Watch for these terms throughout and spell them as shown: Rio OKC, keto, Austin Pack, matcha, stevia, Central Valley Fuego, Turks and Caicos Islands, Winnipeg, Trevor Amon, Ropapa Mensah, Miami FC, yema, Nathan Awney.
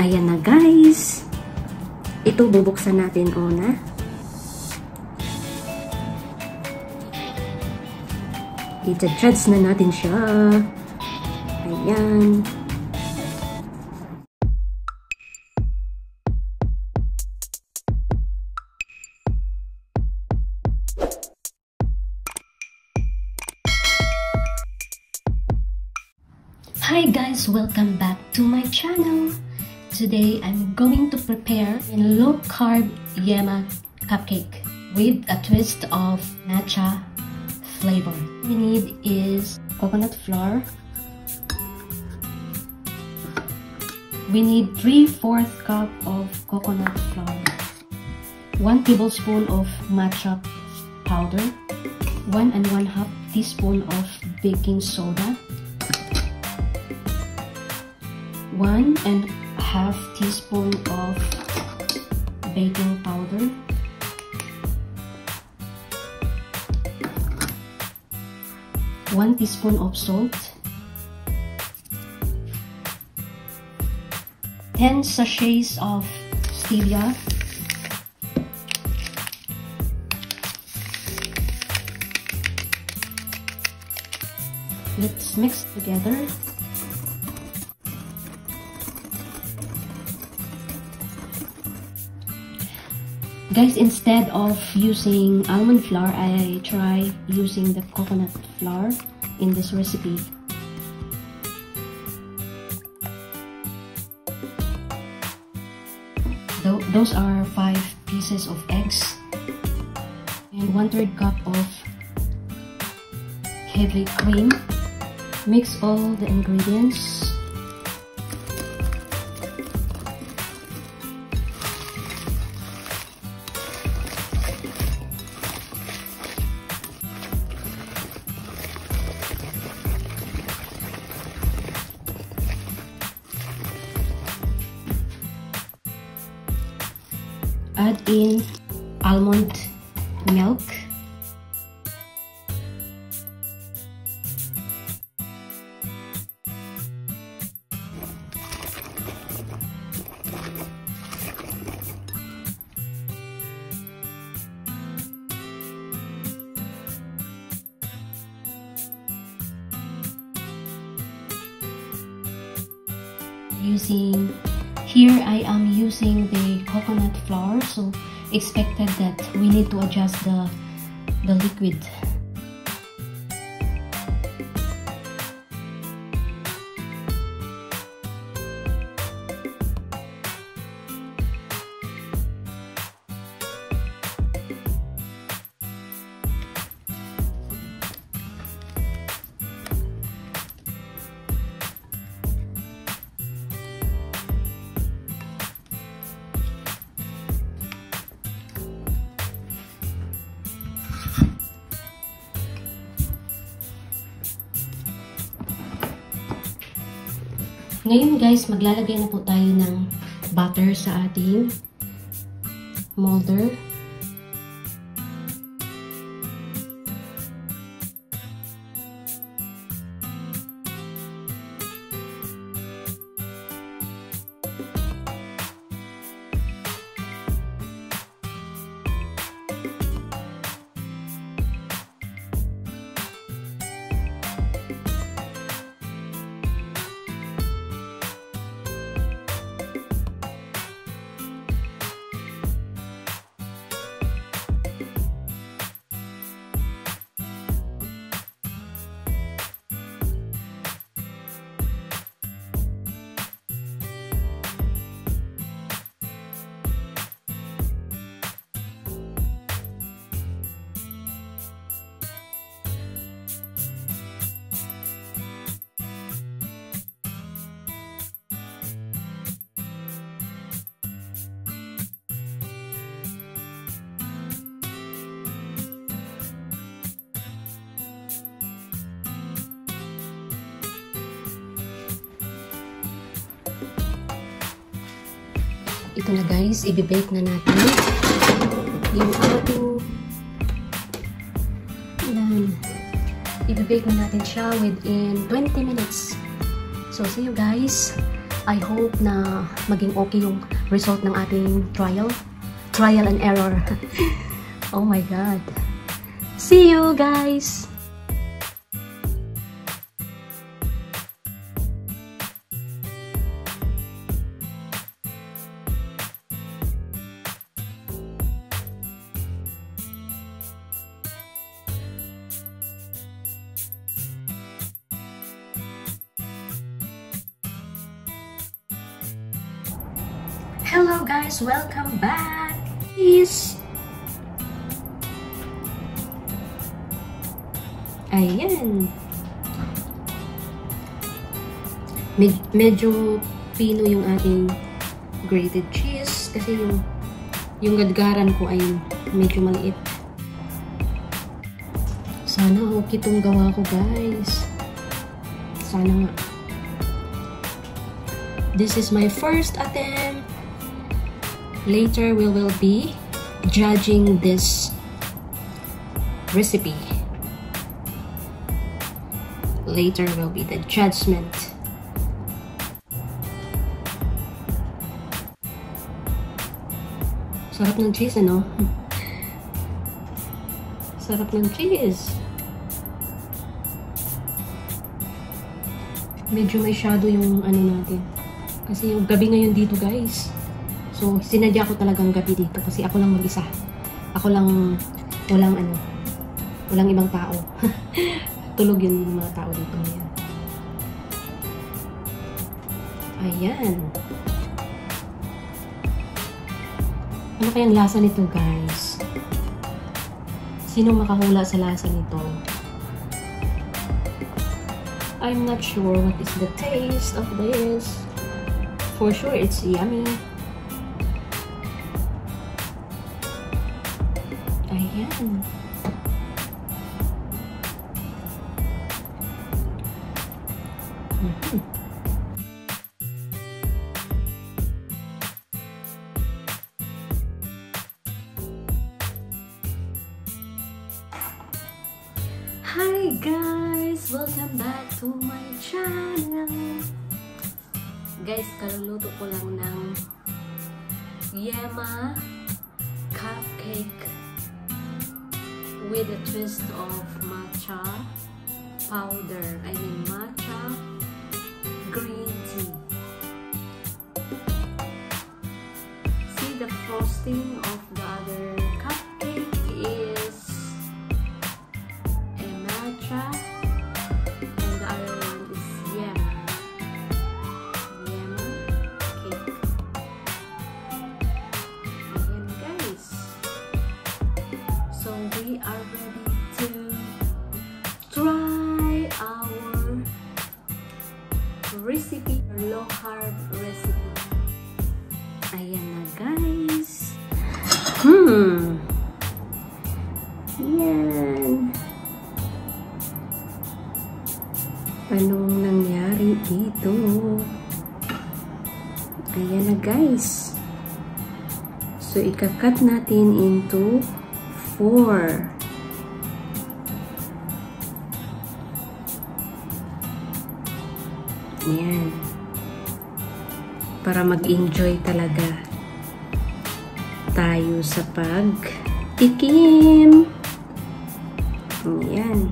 Ayan na guys. Ito bubuksan natin una. Ita-treads na natin siya. Ayan. Hi guys! Welcome back to my channel! Today, I'm going to prepare a low-carb yema cupcake with a twist of matcha flavor. What we need is coconut flour. We need 3/4 cup of coconut flour, 1 tablespoon of matcha powder, 1 1/2 teaspoon of baking soda, 1 1/2 teaspoon of baking powder, 1 teaspoon of salt, 10 sachets of stevia, let's mix together. Guys, instead of using almond flour, I try using the coconut flour in this recipe. Those are 5 pieces of eggs and 1/3 cup of heavy cream. Mix all the ingredients. Add in almond milk. Here I am using the coconut flour, so expected that we need to adjust the liquid. Ngayon guys, maglalagay na po tayo ng butter sa ating molder. Ito na guys, ibibake na natin yung ating ilan. Ibibake na natin siya within 20 minutes. So see you guys! I hope na maging okay yung result ng ating trial. Trial and error. Oh my God. See you guys! Hello guys, welcome back. Please. Ayan. Medyo pino yung ating grated cheese kasi yung gadgaran ko ay medyo maliit. Sana okay tong gawa ko, guys. Sana nga. This is my first attempt. Later, we will be judging this recipe. Later will be the judgment. Sarap ng cheese, ano? Sarap ng cheese. Medyo may shadow yung ano natin. Kasi yung gabi ngayon dito, guys. So, sinadya ko talagang gabi dito kasi ako lang mag-isa. Ako lang, walang ibang tao. Tulog yun yung mga tao dito ngayon. Ayan. Ano kayang lasa nito, guys? Sino makahula sa lasa nito? I'm not sure what is the taste of this. For sure, it's yummy. Ayan. Mm-hmm. Hi guys! Welcome back to my channel! Guys, kaluluto ko lang ng yema cupcake with a twist of matcha powder. I mean matcha green tea. See, the frosting of the other cupcake is a matcha and the other one is yema cake. Ayan guys. So we are ready to try our recipe, low carb recipe. Ayan na guys. Ayan. Anong nangyari dito? Ayan na guys. So ikakat natin into 4. Ayan. Para mag-enjoy talaga tayo sa pag-tikim. Ayan.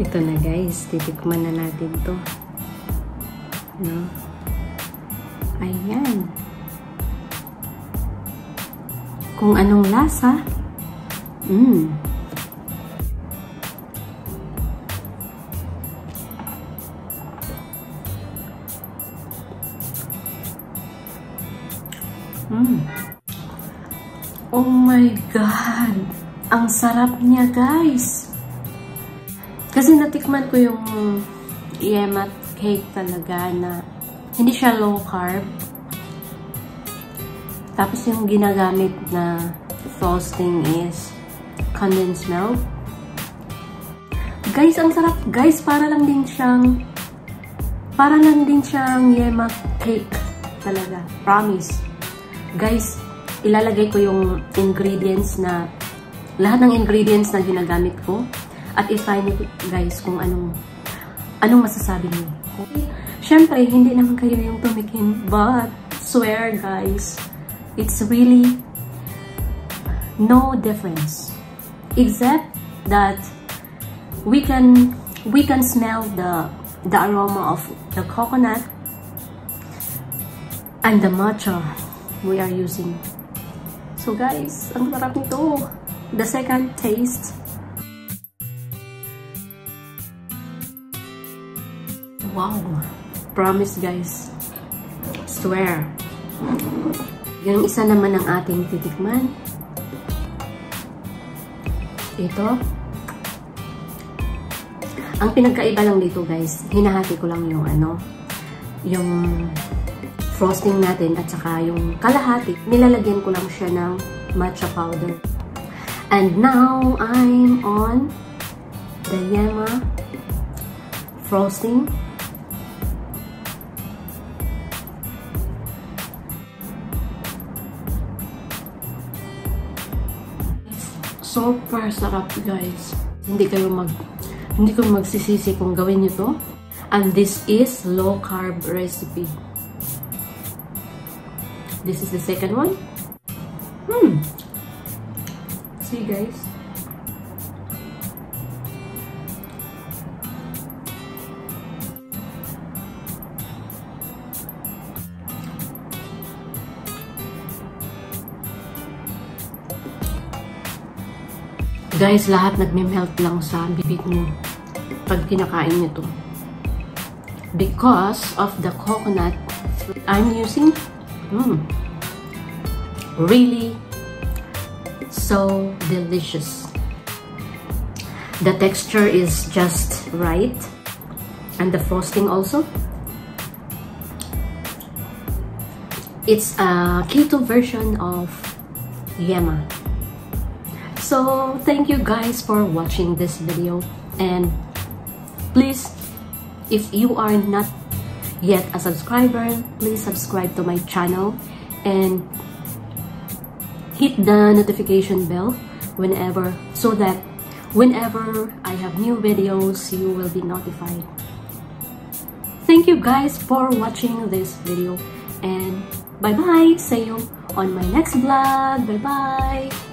Ito na guys, titikman na natin to. No? Ayan. Kung anong lasa. Oh my God! Ang sarap niya, guys! Kasi natikman ko yung yema cake talaga na hindi siya low carb. Tapos yung ginagamit na frosting is condensed milk. Guys, ang sarap. Guys, para lang din siyang yema cake talaga. Promise. Guys, ilalagay ko yung ingredients na, lahat ng ingredients na ginagamit ko. At i-find it guys kung anong masasabi niyo. Okay? Siyempre, hindi naman kayo yung tumikim. But, swear guys, it's really no difference. Except that we can smell the aroma of the coconut and the matcha we are using. So guys, ang sarap nito. The second taste. Wow! Promise guys. Swear. Yung isa naman ang ating titikman. Ito. Ang pinagkaiba lang dito guys, hinahati ko lang yung yung frosting natin at saka yung kalahati, nilalagyan ko lang siya ng matcha powder. And now, I'm on the yema frosting. Super sarap guys. Hindi kayo magsisisi kung gawin nyo to. And this is low carb recipe. This is the second one. See guys. Guys, lahat nagme-melt lang sa bibig mo pag kinakain nyo to. Because of the coconut I'm using, really so delicious. The texture is just right and the frosting also. It's a keto version of yema. So, thank you guys for watching this video, and please, if you are not yet a subscriber, please subscribe to my channel and hit the notification bell whenever, so that whenever I have new videos, you will be notified. Thank you guys for watching this video, and bye-bye! See you on my next vlog! Bye-bye!